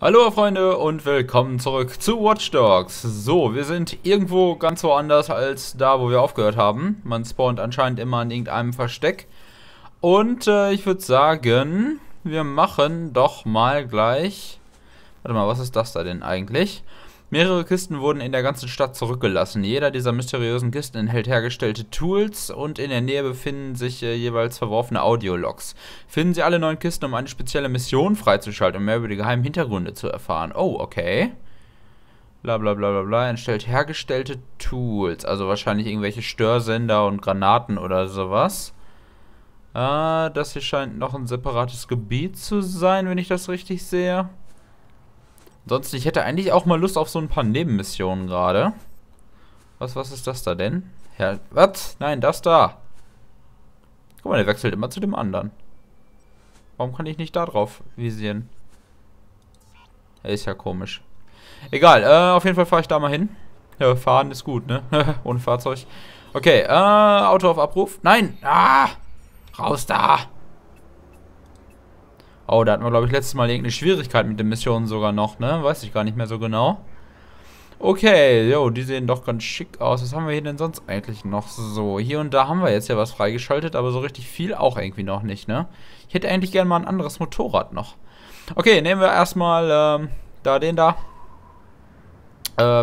Hallo Freunde und willkommen zurück zu Watch Dogs. So, wir sind irgendwo ganz woanders als da, wo wir aufgehört haben. Man spawnt anscheinend immer an irgendeinem Versteck. Und ich würde sagen, wir machen doch mal gleich... Warte mal, was ist das da denn eigentlich? Mehrere Kisten wurden in der ganzen Stadt zurückgelassen. Jeder dieser mysteriösen Kisten enthält hergestellte Tools und in der Nähe befinden sich jeweils verworfene Audiologs. Finden Sie alle 9 Kisten, um eine spezielle Mission freizuschalten und mehr über die geheimen Hintergründe zu erfahren. Oh, okay. Blablabla. Enthält hergestellte Tools. Also wahrscheinlich irgendwelche Störsender und Granaten oder sowas. Ah, das hier scheint noch ein separates Gebiet zu sein, wenn ich das richtig sehe. Ansonsten, ich hätte eigentlich auch mal Lust auf so ein paar Nebenmissionen gerade. Was ist das da denn? Ja, was? Nein, das da. Guck mal, der wechselt immer zu dem anderen. Warum kann ich nicht da drauf visieren? Er ist ja komisch. Egal, auf jeden Fall fahre ich da mal hin. Ja, fahren ist gut, ne? Ohne Fahrzeug. Okay, Auto auf Abruf. Nein! Ah! Raus da! Oh, da hatten wir, glaube ich, letztes Mal irgendeine Schwierigkeit mit den Missionen sogar noch, ne? Weiß ich gar nicht mehr so genau. Okay, jo, die sehen doch ganz schick aus. Was haben wir hier denn sonst eigentlich noch so? Hier und da haben wir jetzt ja was freigeschaltet, aber so richtig viel auch irgendwie noch nicht, ne? Ich hätte eigentlich gerne mal ein anderes Motorrad noch. Okay, nehmen wir erstmal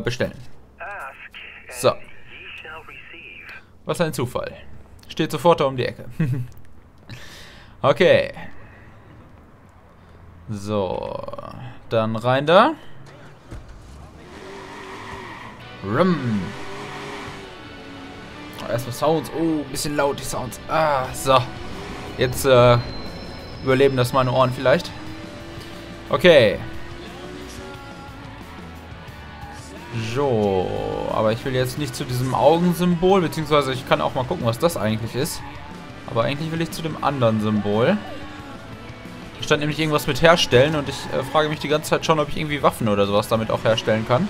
bestellen. So. Was ein Zufall. Steht sofort da um die Ecke. Okay. So, dann rein da. Rum. Erstmal Sounds. Oh, ein bisschen laut die Sounds. Ah, so. Jetzt überleben das meine Ohren vielleicht. Okay. So, aber ich will jetzt nicht zu diesem Augensymbol, beziehungsweise ich kann auch mal gucken, was das eigentlich ist. Aber eigentlich will ich zu dem anderen Symbol. Stand nämlich irgendwas mit herstellen und ich frage mich die ganze Zeit schon, ob ich irgendwie Waffen oder sowas damit auch herstellen kann.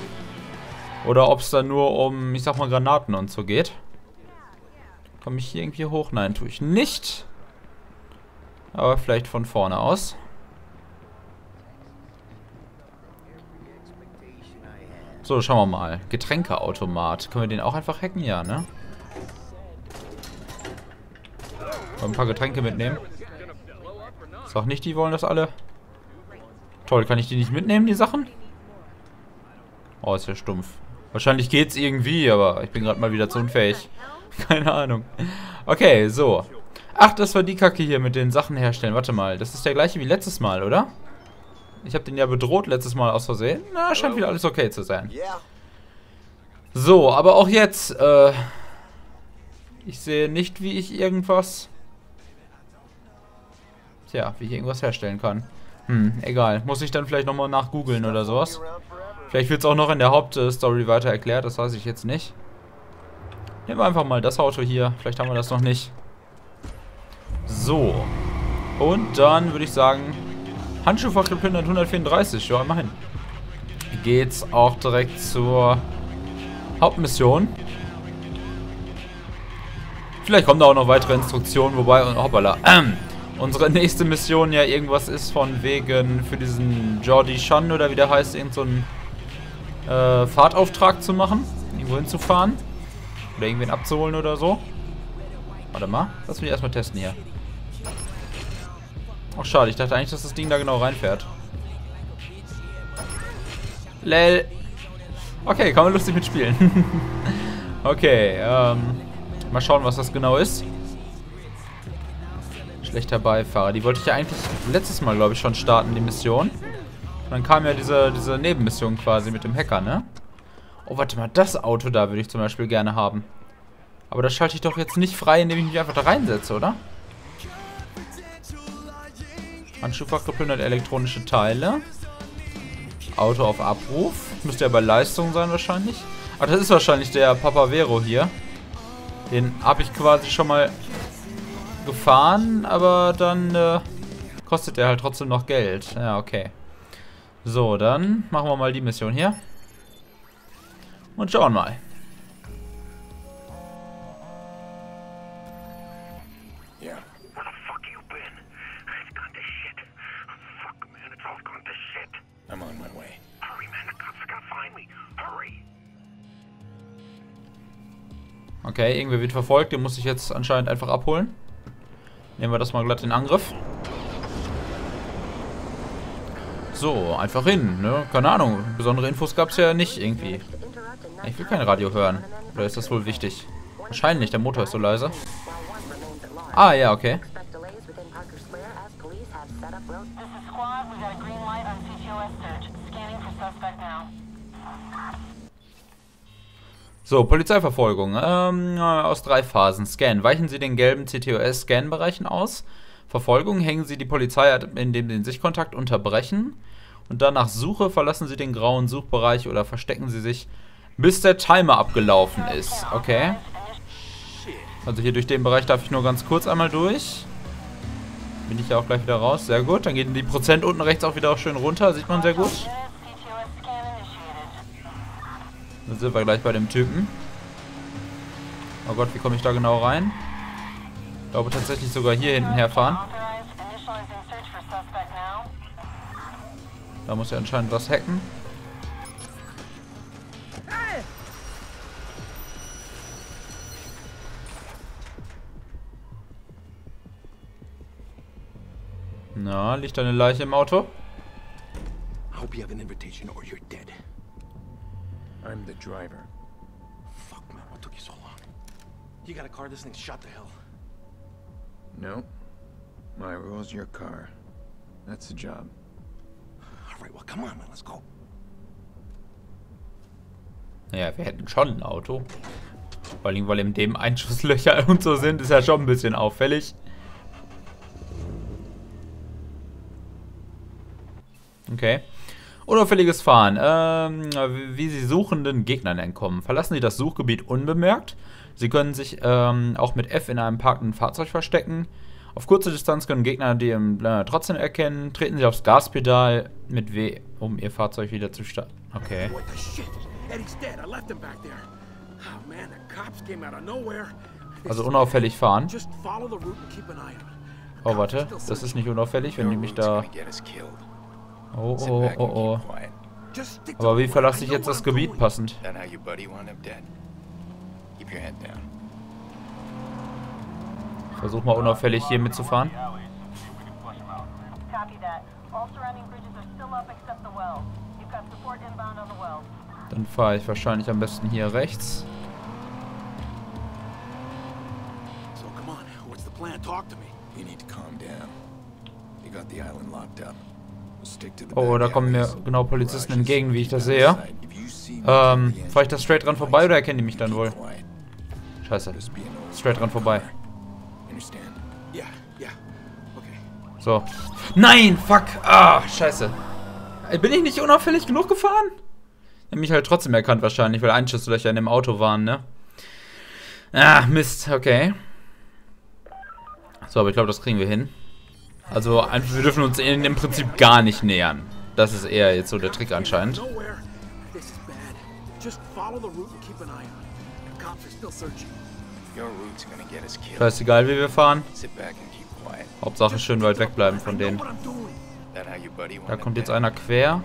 Oder ob es dann nur um, ich sag mal, Granaten und so geht. Komme ich hier irgendwie hoch? Nein, tue ich nicht. Aber vielleicht von vorne aus. So, schauen wir mal. Getränkeautomat. Können wir den auch einfach hacken? Ja, ne? Ein paar Getränke mitnehmen. Doch nicht, die wollen das alle. Toll, kann ich die nicht mitnehmen, die Sachen? Oh, ist ja stumpf. Wahrscheinlich geht's irgendwie, aber ich bin gerade mal wieder zu unfähig. Keine Ahnung. Okay, so. Ach, das war die Kacke hier mit den Sachen herstellen. Warte mal, das ist der gleiche wie letztes Mal, oder? Ich habe den ja bedroht letztes Mal aus Versehen. Na, scheint wieder alles okay zu sein. So, aber auch jetzt, ich sehe nicht, wie ich irgendwas... Ja, wie ich irgendwas herstellen kann. Egal. Muss ich dann vielleicht nochmal nachgoogeln oder sowas. Vielleicht wird es auch noch in der Hauptstory weiter erklärt, das weiß ich jetzt nicht. Nehmen wir einfach mal das Auto hier. Vielleicht haben wir das noch nicht. So. Und dann würde ich sagen, Handschuhfach geplündert 134. Ja, immerhin. Geht's auch direkt zur Hauptmission. Vielleicht kommen da auch noch weitere Instruktionen, wobei... Hoppala. Unsere nächste Mission ja irgendwas ist von wegen für diesen Jordi Shun oder wie der heißt, irgendeinen Fahrtauftrag zu machen. Irgendwo hinzufahren. Oder irgendwen abzuholen oder so. Warte mal, lass mich erstmal testen hier. Ach schade, ich dachte eigentlich, dass das Ding da genau reinfährt. Lel. Okay, kann man lustig mitspielen. Okay, mal schauen, was das genau ist. Schlechter Beifahrer. Die wollte ich ja eigentlich letztes Mal, glaube ich, schon starten, die Mission. Und dann kam ja diese Nebenmission quasi mit dem Hacker, ne? Oh, warte mal, das Auto da würde ich zum Beispiel gerne haben. Aber das schalte ich doch jetzt nicht frei, indem ich mich einfach da reinsetze, oder? Handschuhfach geplündert, elektronische Teile. Auto auf Abruf. Müsste ja bei Leistung sein wahrscheinlich. Ach, das ist wahrscheinlich der Papavero hier. Den habe ich quasi schon mal... gefahren, aber dann kostet der halt trotzdem noch Geld. Ja, okay. So, dann machen wir mal die Mission hier. Und schauen mal. I'm on my way. Hurry, man, the cops gotta find me. Hurry. Okay, irgendwer wird verfolgt, den muss ich jetzt anscheinend einfach abholen. Nehmen wir das mal glatt in Angriff. So, einfach hin, ne? Keine Ahnung, besondere Infos gab es ja nicht irgendwie. Ich will kein Radio hören. Oder ist das wohl wichtig? Wahrscheinlich, der Motor ist so leise. Ah, ja, okay. So, Polizeiverfolgung. Aus 3 Phasen. Scan. Weichen Sie den gelben CTOS-Scan-Bereichen aus. Verfolgung. Hängen Sie die Polizei, indem Sie den Sichtkontakt unterbrechen. Und danach Suche. Verlassen Sie den grauen Suchbereich oder verstecken Sie sich, bis der Timer abgelaufen ist. Okay. Also hier durch den Bereich darf ich nur ganz kurz einmal durch. Bin ich ja auch gleich wieder raus. Sehr gut. Dann gehen die Prozent unten rechts auch wieder schön runter. Sieht man sehr gut. Dann sind wir gleich bei dem Typen. Oh Gott, wie komme ich da genau rein? Ich glaube tatsächlich sogar hier hinten herfahren. Da muss ja anscheinend was hacken. Na, liegt da eine Leiche im Auto? Hope you have an invitation or you're dead. I'm the driver. Fuck man, what took you so long? You got a car, this thing's shot to hell. No. My rules, your car. That's the job. Alright, well come on man, let's go. Naja, wir hätten schon ein Auto. Vor allem, weil in dem Einschusslöcher und so sind, ist ja schon ein bisschen auffällig. Okay. Unauffälliges Fahren. Wie Sie suchenden Gegnern entkommen. Verlassen Sie das Suchgebiet unbemerkt. Sie können sich auch mit F in einem parkenden Fahrzeug verstecken. Auf kurze Distanz können Gegner die trotzdem erkennen. Treten Sie aufs Gaspedal mit W, um Ihr Fahrzeug wieder zu starten. Okay. Also unauffällig fahren. Oh, warte. Das ist nicht unauffällig, wenn die mich da... Oh, oh, oh, oh. Aber wie verlasse ich jetzt das Gebiet passend? Ich versuch mal unauffällig hier mitzufahren. Dann fahre ich wahrscheinlich am besten hier rechts. Oh, da kommen mir genau Polizisten entgegen, wie ich das sehe. Fahre ich da straight dran vorbei oder erkennen die mich dann wohl? Scheiße. Straight dran vorbei. So. Nein, fuck! Ah, scheiße. Bin ich nicht unauffällig genug gefahren? Hab mich halt trotzdem erkannt wahrscheinlich, weil Einschusslöcher in dem Auto waren, ne? Ah, Mist, okay. So, aber ich glaube, das kriegen wir hin. Also, wir dürfen uns ihnen im Prinzip gar nicht nähern. Das ist eher jetzt so der Trick anscheinend. Scheißegal, wie wir fahren. Hauptsache schön weit wegbleiben von denen. Da kommt jetzt einer quer.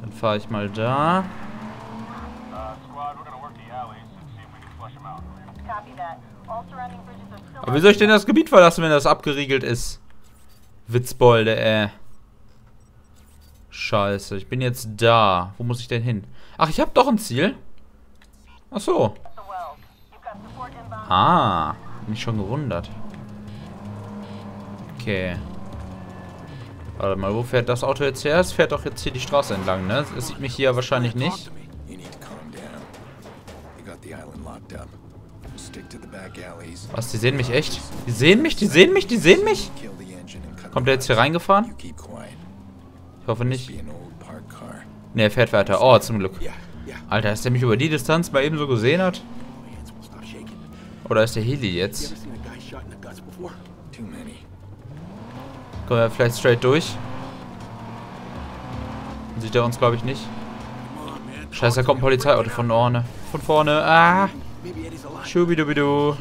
Dann fahre ich mal da. Aber wie soll ich denn das Gebiet verlassen, wenn das abgeriegelt ist? Witzbolde, Scheiße, ich bin jetzt da. Wo muss ich denn hin? Ach, ich habe doch ein Ziel. Ach so. Ah, bin ich schon gewundert. Okay. Warte mal, wo fährt das Auto jetzt her? Es fährt doch jetzt hier die Straße entlang, ne? Es sieht mich hier wahrscheinlich nicht. Was, die sehen mich echt? Die sehen mich, die sehen mich, die sehen mich? Kommt der jetzt hier reingefahren? Ich hoffe nicht. Ne, er fährt weiter. Oh, zum Glück. Alter, ist der mich über die Distanz mal eben so gesehen hat? Oder ist der Heli jetzt? Kommen wir vielleicht straight durch? Dann sieht er uns, glaube ich, nicht. Scheiße, da kommt ein Polizeiauto von vorne. Von vorne, ah! Schubidubidu.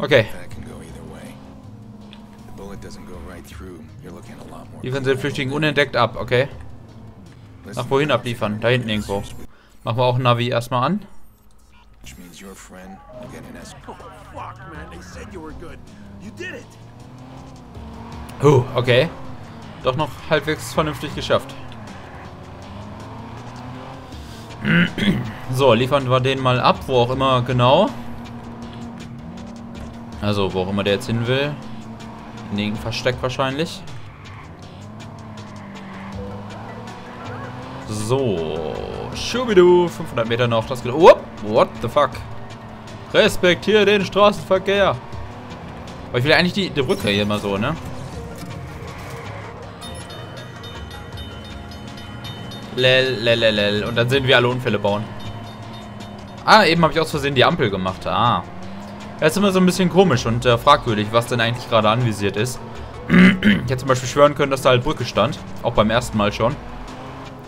Okay. Liefern Sie den Flüchtigen unentdeckt ab, okay. Nach wohin abliefern? Da hinten irgendwo. Machen wir auch Navi erstmal an. Oh, okay. Doch noch halbwegs vernünftig geschafft. So, liefern wir den mal ab, wo auch immer genau. Also, wo auch immer der jetzt hin will. In irgendein Versteck wahrscheinlich. So. Schubidu. 500 Meter noch. Das geht. Oh, what the fuck? Respektiere den Straßenverkehr. Aber ich will eigentlich die Brücke hier mal so, ne? Lelelelel. Und dann sehen wir alle Unfälle bauen. Ah, eben habe ich aus Versehen die Ampel gemacht. Ah. Das ist immer so ein bisschen komisch und fragwürdig, was denn eigentlich gerade anvisiert ist. Ich hätte zum Beispiel schwören können, dass da halt Brücke stand. Auch beim ersten Mal schon.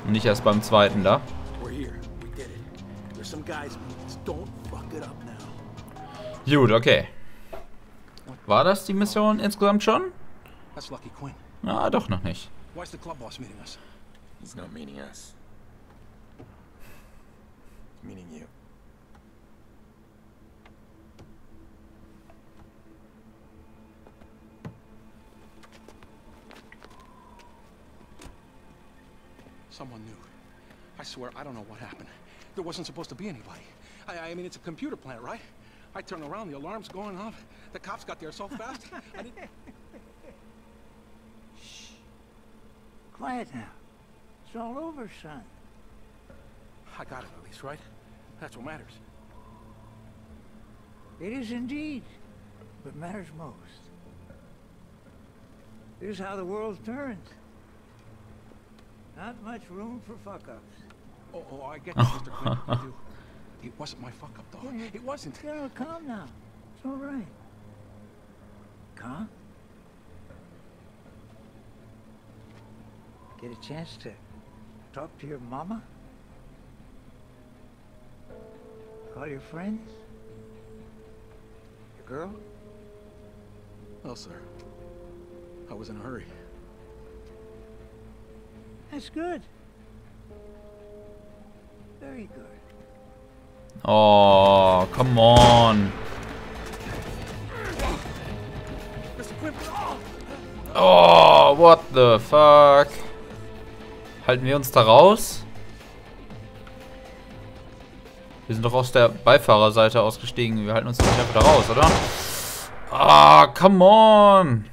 Und nicht erst beim zweiten da. Gut, okay. War das die Mission insgesamt schon? Ah, doch noch nicht. He's not meaning us. Meaning you. Someone knew. I swear I don't know what happened. There wasn't supposed to be anybody. I mean, it's a computer plant, right? I turn around, the alarm's going off. The cops got there so fast. I didn't... Shh. Quiet now. All over, son. I got it at least, right? That's what matters. It is indeed what matters most. Here's how the world turns. Not much room for fuck-ups. Oh, I get this, Mr. Clinton. It wasn't my fuck-up, though. Yeah, it wasn't. Yeah, calm now. It's all right. Calm? Get a chance to... talk to your mama? Call your friends? Your girl? Well, sir, I was in a hurry. That's good. Very good. Oh, come on. Oh, what the fuck? Halten wir uns da raus? Wir sind doch aus der Beifahrerseite ausgestiegen. Wir halten uns nicht einfach da raus, oder? Ah, come on!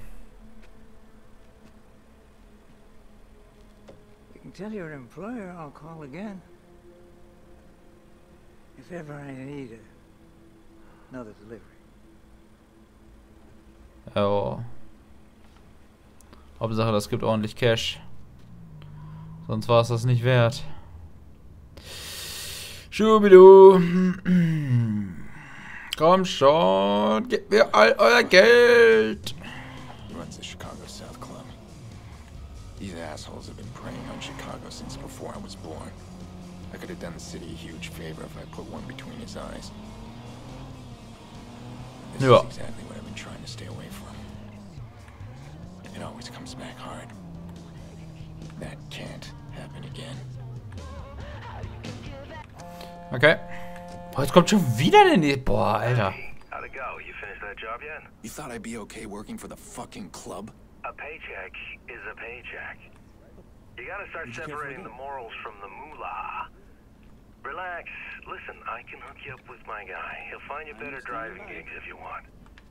You can tell your employer I'll call again. If ever I need another delivery. Oh. Hauptsache, das gibt ordentlich Cash. Sonst war es das nicht wert. Schubidu. Komm schon, gebt mir all euer Geld. Runs the Chicago-South-Club. These assholes have been preying on Chicago since before I was born. I could have done the city a huge favor if I put one between his eyes. This is exactly what I've been trying to stay away from. It always comes back hard. That can't happen again. Okay. Oh, jetzt kommt schon wieder der nächste. Boah, Alter. How'd it go? You finished that job yet? You thought I'd be okay working for the fucking club? A paycheck is a paycheck. You gotta start separating the morals from the moolah. Relax. Listen, I can hook you up with my guy. He'll find you better driving gigs if you want.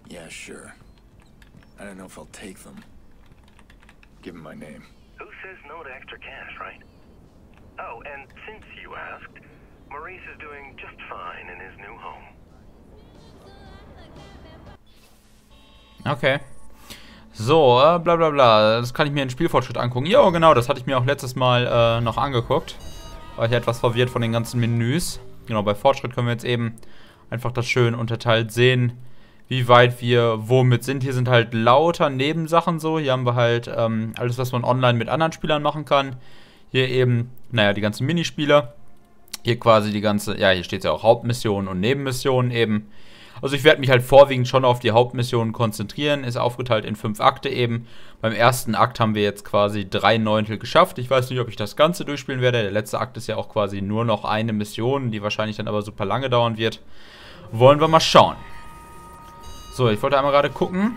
Yeah, sure. I don't know if I'll take them. Give him my name. Who says no to extra cash, right? Oh, and since you asked, Maurice is doing just fine in his new home. Okay. So, bla bla bla. Das kann ich mir den Spielfortschritt angucken. Jo, genau, das hatte ich mir auch letztes Mal noch angeguckt. War ich etwas verwirrt von den ganzen Menüs. Genau, bei Fortschritt können wir jetzt eben einfach das schön unterteilt sehen, wie weit wir womit sind. Hier sind halt lauter Nebensachen so. Hier haben wir halt alles, was man online mit anderen Spielern machen kann. Hier eben, naja, die ganzen Minispiele. Hier quasi die ganze, ja, hier steht ja auch Hauptmissionen und Nebenmissionen eben. Also ich werde mich halt vorwiegend schon auf die Hauptmission konzentrieren. Ist aufgeteilt in 5 Akte eben. Beim ersten Akt haben wir jetzt quasi 3/9 geschafft. Ich weiß nicht, ob ich das Ganze durchspielen werde. Der letzte Akt ist ja auch quasi nur noch eine Mission, die wahrscheinlich dann aber super lange dauern wird. Wollen wir mal schauen. So, ich wollte einmal gerade gucken.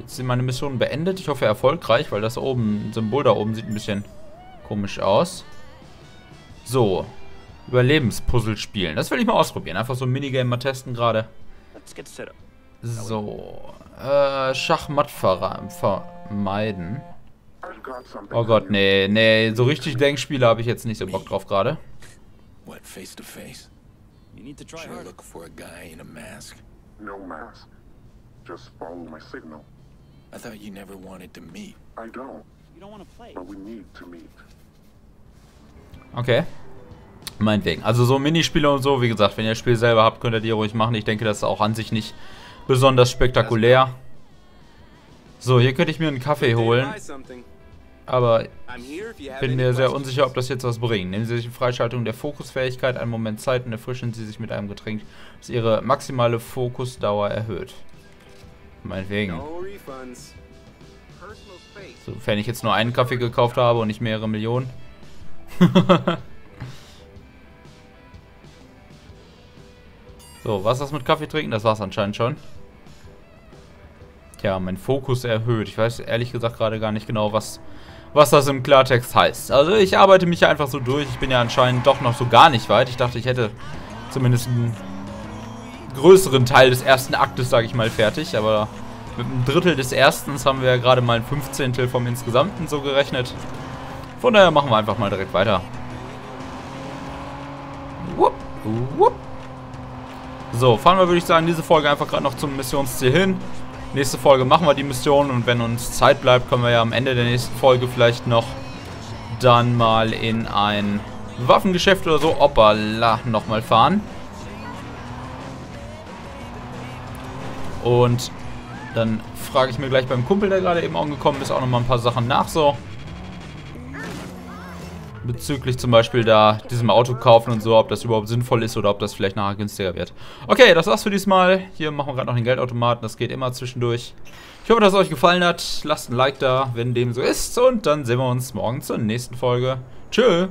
Jetzt sind meine Missionen beendet. Ich hoffe erfolgreich, weil das oben, Symbol da oben sieht ein bisschen komisch aus. So, Überlebenspuzzle spielen. Das will ich mal ausprobieren. Einfach so ein Minigame mal testen gerade. So, Schachmatt vermeiden. Oh Gott, nee, nee, so richtig Denkspiele habe ich jetzt nicht so Bock drauf gerade. Just follow my signal. I thought you never wanted to meet. I don't. You don't want to play. But we need to meet. Okay. Meinetwegen. Also so Minispiele und so, wie gesagt, wenn ihr das Spiel selber habt, könnt ihr die ruhig machen. Ich denke, das ist auch an sich nicht besonders spektakulär. So, hier könnte ich mir einen Kaffee holen. Aber ich bin mir sehr unsicher, ob das jetzt was bringt. Nehmen Sie sich die Freischaltung der Fokusfähigkeit, einen Moment Zeit und erfrischen Sie sich mit einem Getränk, das Ihre maximale Fokusdauer erhöht. Meinetwegen. Sofern ich jetzt nur einen Kaffee gekauft habe und nicht mehrere Millionen. So, was ist das mit Kaffee trinken? Das war's anscheinend schon. Tja, mein Fokus erhöht. Ich weiß ehrlich gesagt gerade gar nicht genau, was das im Klartext heißt. Also ich arbeite mich ja einfach so durch. Ich bin ja anscheinend doch noch so gar nicht weit. Ich dachte, ich hätte zumindest einen größeren Teil des ersten Aktes, sage ich mal, fertig, aber mit einem Drittel des ersten haben wir ja gerade mal ein 15. vom Insgesamten so gerechnet. Von daher machen wir einfach mal direkt weiter. So, fahren wir, würde ich sagen, diese Folge einfach gerade noch zum Missionsziel hin. Nächste Folge machen wir die Mission und wenn uns Zeit bleibt, können wir ja am Ende der nächsten Folge vielleicht noch dann mal in ein Waffengeschäft oder so, hoppala, nochmal fahren. Und dann frage ich mir gleich beim Kumpel, der gerade eben angekommen ist, auch nochmal ein paar Sachen nach, so. Bezüglich zum Beispiel da diesem Auto kaufen und so, ob das überhaupt sinnvoll ist oder ob das vielleicht nachher günstiger wird. Okay, das war's für diesmal. Hier machen wir gerade noch den Geldautomaten, das geht immer zwischendurch. Ich hoffe, dass es euch gefallen hat. Lasst ein Like da, wenn dem so ist. Und dann sehen wir uns morgen zur nächsten Folge. Tschö!